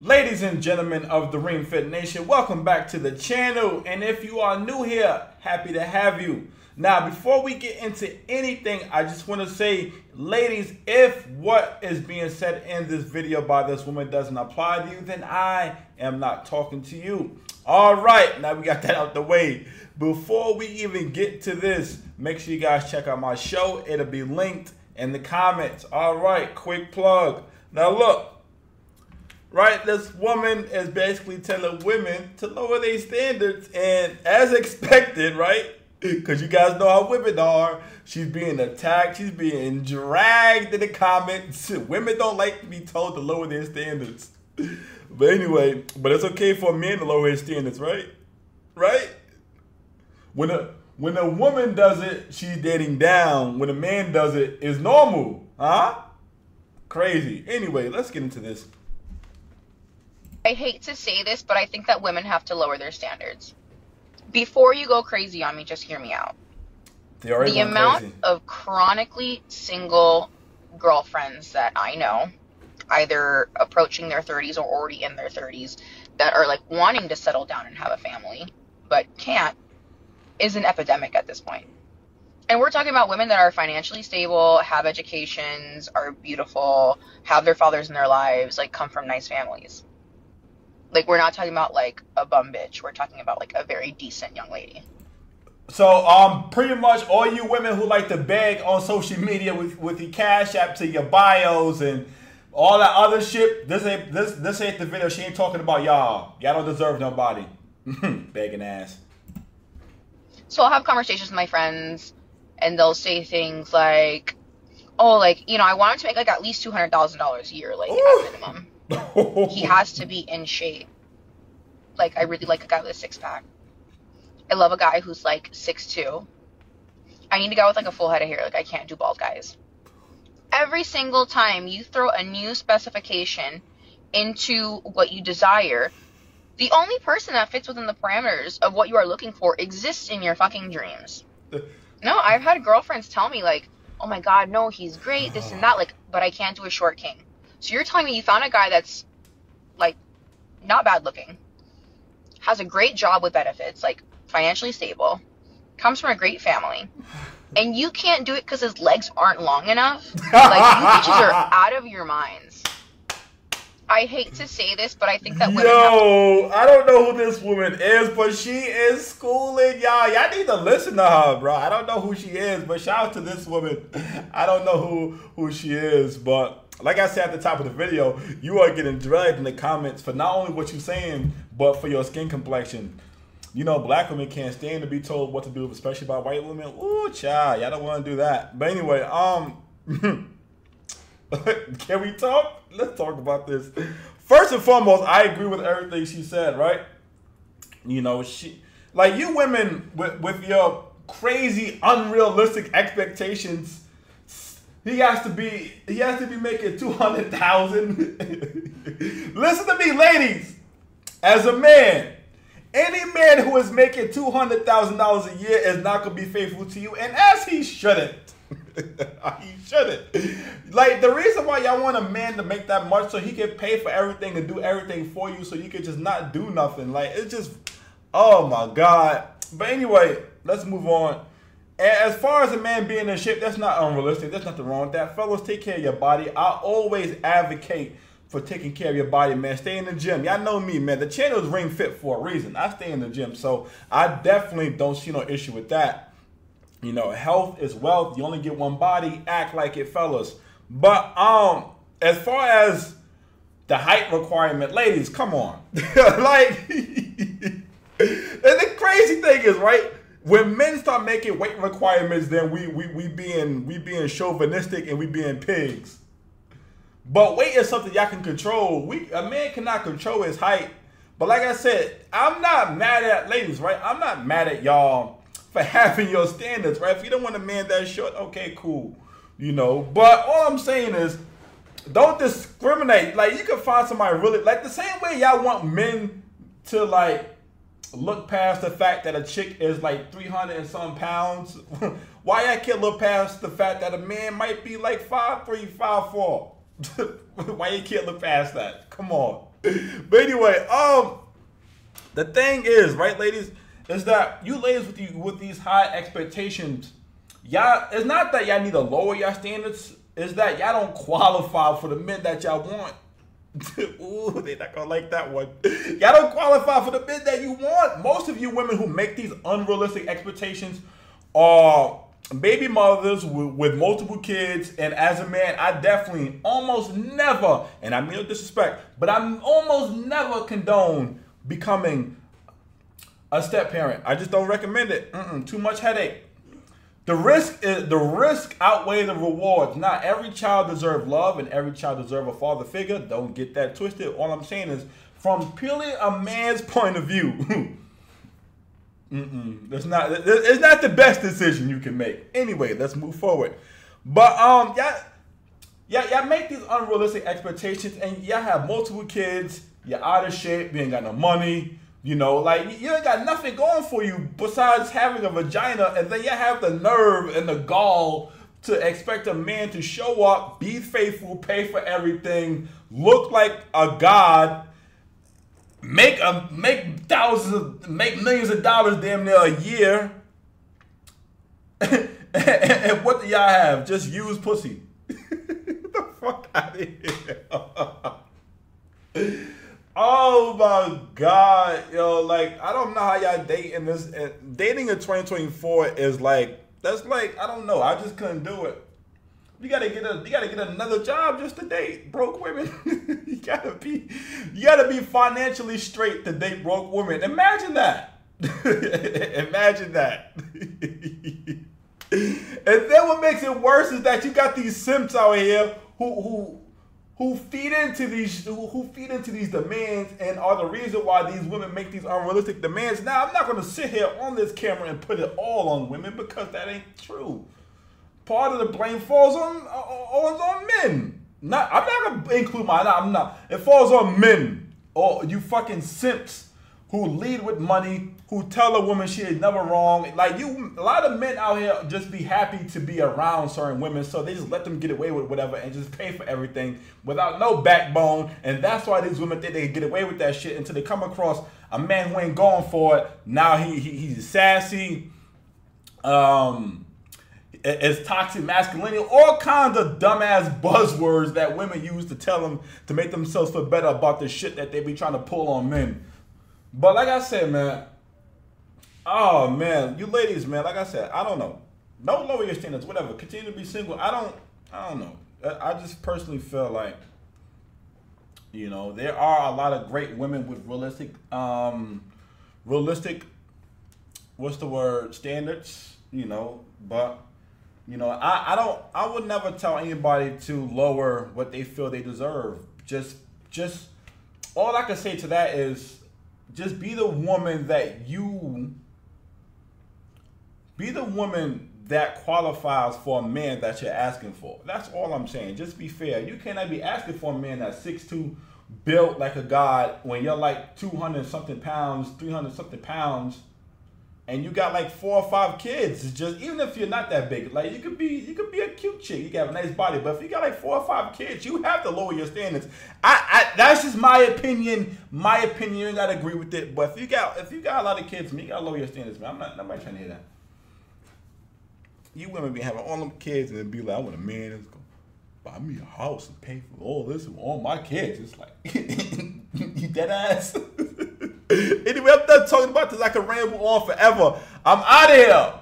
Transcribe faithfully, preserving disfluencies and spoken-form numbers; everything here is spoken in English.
Ladies and gentlemen of the Ring Fit Nation, welcome back to the channel, and if you are new here, happy to have you. Now, before we get into anything, I just want to say, ladies, if what is being said in this video by this woman doesn't apply to you, then I am not talking to you. All right, now we got that out the way. Before we even get to this, make sure you guys check out my show. It'll be linked in the comments. All right, quick plug. Now look. Right, this woman is basically telling women to lower their standards, and as expected, right? Because you guys know how women are. She's being attacked. She's being dragged in the comments. Women don't like to be told to lower their standards. But anyway, but it's okay for men to lower their standards, right? Right? When a, when a woman does it, she's dating down. When a man does it, it's normal. Huh? Crazy. Anyway, let's get into this. I hate to say this, but I think that women have to lower their standards. Before you go crazy on me, just hear me out. The amount crazy. of chronically single girlfriends that I know, either approaching their thirties or already in their thirties, that are like wanting to settle down and have a family, but can't, is an epidemic at this point. And we're talking about women that are financially stable, have educations, are beautiful, have their fathers in their lives, like come from nice families. Like, we're not talking about, like, a bum bitch. We're talking about, like, a very decent young lady. So, um, pretty much all you women who like to beg on social media with, with your Cash App to your bios and all that other shit, this ain't, this, this ain't the video. She ain't talking about y'all. Y'all don't deserve nobody. Begging ass. So, I'll have conversations with my friends, and they'll say things like, oh, like, you know, I want to make, like, at least two hundred thousand dollars a year, like, Ooh. At minimum. He has to be in shape. Like, I really like a guy with a six-pack. I love a guy who's, like, six two. I need a guy with, like, a full head of hair. Like, I can't do bald guys. Every single time you throw a new specification into what you desire, the only person that fits within the parameters of what you are looking for exists in your fucking dreams. No, I've had girlfriends tell me, like, oh, my God, no, he's great, this and that, like, but I can't do a short king. So you're telling me you found a guy that's, like, not bad looking, has a great job with benefits, like, financially stable, comes from a great family, and you can't do it because his legs aren't long enough? Like, you bitches are out of your minds. I hate to say this, but I think that women Yo, have I don't know who this woman is, but she is schooling y'all. Y'all need to listen to her, bro. I don't know who she is, but shout out to this woman. I don't know who, who she is, but... like I said at the top of the video, you are getting dragged in the comments for not only what you're saying, but for your skin complexion. You know, black women can't stand to be told what to do, especially by white women. Ooh, child, y'all don't want to do that. But anyway, um, can we talk? Let's talk about this. First and foremost, I agree with everything she said, right? You know, she, like you women with, with your crazy, unrealistic expectations, He has to be. He has to be making two hundred thousand. Listen to me, ladies. As a man, any man who is making two hundred thousand dollars a year is not gonna be faithful to you, and as he shouldn't. He shouldn't. Like, the reason why y'all want a man to make that much so he can pay for everything and do everything for you, so you can just not do nothing. Like, it's just, oh my God. But anyway, let's move on. As far as a man being in shape, that's not unrealistic. There's nothing wrong with that. Fellas, take care of your body. I always advocate for taking care of your body, man. Stay in the gym. Y'all know me, man. The channel's Ring Fit for a reason. I stay in the gym, so I definitely don't see no issue with that. You know, health is wealth. You only get one body. Act like it, fellas. But um, as far as the height requirement, ladies, come on. Like, and the crazy thing is, right? When men start making weight requirements, then we we we being we being chauvinistic and we being pigs. But weight is something y'all can control. We a man cannot control his height. But like I said, I'm not mad at ladies, right? I'm not mad at y'all for having your standards, right? If you don't want a man that short, okay, cool, you know. But all I'm saying is, don't discriminate. Like, you can find somebody really, like, the same way y'all want men to, like, look past the fact that a chick is like three hundred and some pounds. Why I can't look past the fact that a man might be like five three, five four? Why you can't look past that? Come on. But anyway, um, the thing is, right, ladies, is that you ladies with you with these high expectations, y'all, it's not that y'all need to lower y'all standards. It's that y'all don't qualify for the men that y'all want. Ooh, they're not gonna like that one. Y'all don't qualify for the men that you want. Most of you women who make these unrealistic expectations are baby mothers with, with multiple kids. And as a man, I definitely almost never, and I mean no disrespect, but I'm almost never condone becoming a step parent. I just don't recommend it. Mm-mm, too much headache. The risk is, the risk outweigh the rewards. Not every child deserves love and every child deserves a father figure. Don't get that twisted. All I'm saying is, from purely a man's point of view, mm-mm, that's not, it's not the best decision you can make. Anyway, let's move forward. But um, yeah, yeah, y'all make these unrealistic expectations, and y'all have multiple kids. You're out of shape. You ain't got no money. You know, like, you ain't got nothing going for you besides having a vagina, and then you have the nerve and the gall to expect a man to show up, be faithful, pay for everything, look like a god, make a make thousands, of, make millions of dollars damn near a year, and what do y'all have? Just use pussy. Get the fuck out of here. Oh my God, yo! Like, I don't know how y'all dating this. And dating in twenty twenty-four is like, that's like, I don't know. I just couldn't do it. You gotta get a, you gotta get another job just to date broke women. you gotta be, you gotta be financially straight to date broke women. Imagine that. Imagine that. And then what makes it worse is that you got these simps out here who who. Who feed into these who, who feed into these demands and are the reason why these women make these unrealistic demands. Now, I'm not going to sit here on this camera and put it all on women because that ain't true. Part of the blame falls on falls on men. Not I'm not going to include mine. I'm not. It falls on men or you fucking simps who lead with money, who tell a woman she is never wrong. Like you, a lot of men out here just be happy to be around certain women, so they just let them get away with whatever and just pay for everything without no backbone. And that's why these women think they can get away with that shit until they come across a man who ain't going for it. Now he, he he's sassy, um, it's toxic masculinity, all kinds of dumbass buzzwords that women use to tell them to make themselves feel better about the shit that they be trying to pull on men. But like I said, man, oh, man, you ladies, man, like I said, I don't know. Don't lower your standards, whatever. Continue to be single. I don't, I don't know. I just personally feel like, you know, there are a lot of great women with realistic, um, realistic, what's the word, standards, you know, but, you know, I, I don't, I would never tell anybody to lower what they feel they deserve. Just, just, all I can say to that is, just be the woman that you, be the woman that qualifies for a man that you're asking for. That's all I'm saying. Just be fair. You cannot be asking for a man that's six two, built like a god, when you're like two hundred something pounds, three hundred something pounds, and you got like four or five kids. It's just, even if you're not that big, like you could be, you could be a cute chick. You got a nice body, but if you got like four or five kids, you have to lower your standards. I, I that's just my opinion. My opinion. You ain't gotta agree with it, but if you got, if you got a lot of kids, man, you gotta lower your standards, man. I'm not, nobody trying to hear that. You women be having all them kids and then be like, I want a man that's gonna buy me a house and pay for all this and all my kids. It's like, you dead ass. Anyway, I'm done talking about this. I can ramble on forever. I'm out of here.